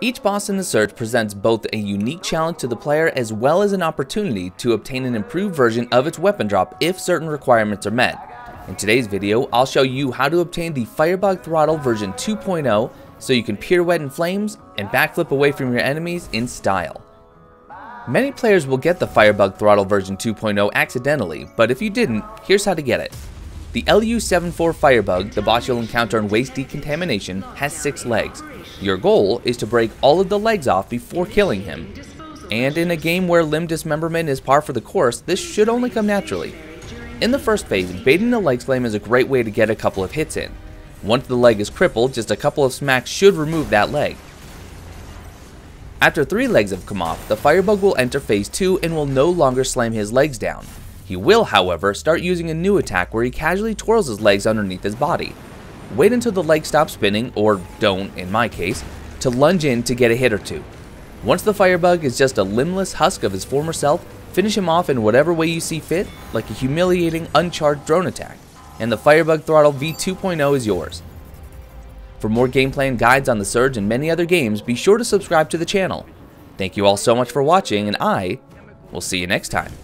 Each boss in The Surge presents both a unique challenge to the player as well as an opportunity to obtain an improved version of its weapon drop if certain requirements are met. In today's video, I'll show you how to obtain the Firebug Throttle version 2.0 so you can pirouette in flames and backflip away from your enemies in style. Many players will get the Firebug Throttle version 2.0 accidentally, but if you didn't, here's how to get it. The LU-74 Firebug, the boss you'll encounter in Waste Decontamination, has 6 legs. Your goal is to break all of the legs off before killing him. And in a game where limb dismemberment is par for the course, this should only come naturally. In the first phase, baiting the leg slam is a great way to get a couple of hits in. Once the leg is crippled, just a couple of smacks should remove that leg. After 3 legs have come off, the Firebug will enter phase 2 and will no longer slam his legs down. He will, however, start using a new attack where he casually twirls his legs underneath his body. Wait until the legs stop spinning, or don't in my case, to lunge in to get a hit or two. Once the Firebug is just a limbless husk of his former self, finish him off in whatever way you see fit, like a humiliating, uncharged drone attack, and the Firebug Throttle V2.0 is yours. For more gameplay and guides on The Surge and many other games, be sure to subscribe to the channel. Thank you all so much for watching, and I will see you next time.